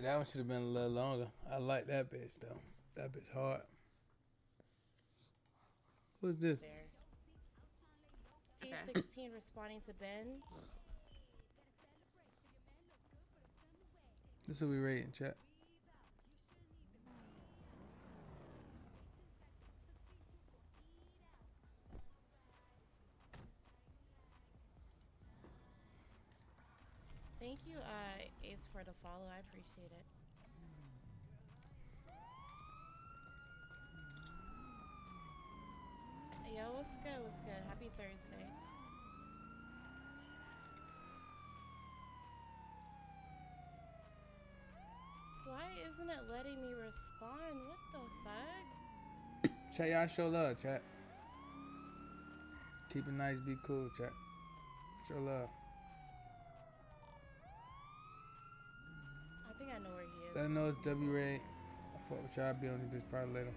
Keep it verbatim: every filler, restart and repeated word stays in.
Yeah, that one should have been a little longer. I like that bitch though. That bitch hard. Who's this? Team sixteen responding to Ben. This will be rating, chat. Thank you, uh, Ace, for the follow. I appreciate it. Yo, what's good? What's good? Happy Thursday. Why isn't it letting me respond? What the fuck? Chat, y'all show love, chat. Keep it nice, be cool, chat. Show love. I think I know where he is. I know it's W-Ray. I fuck with y'all. I'll be on this bitch probably later.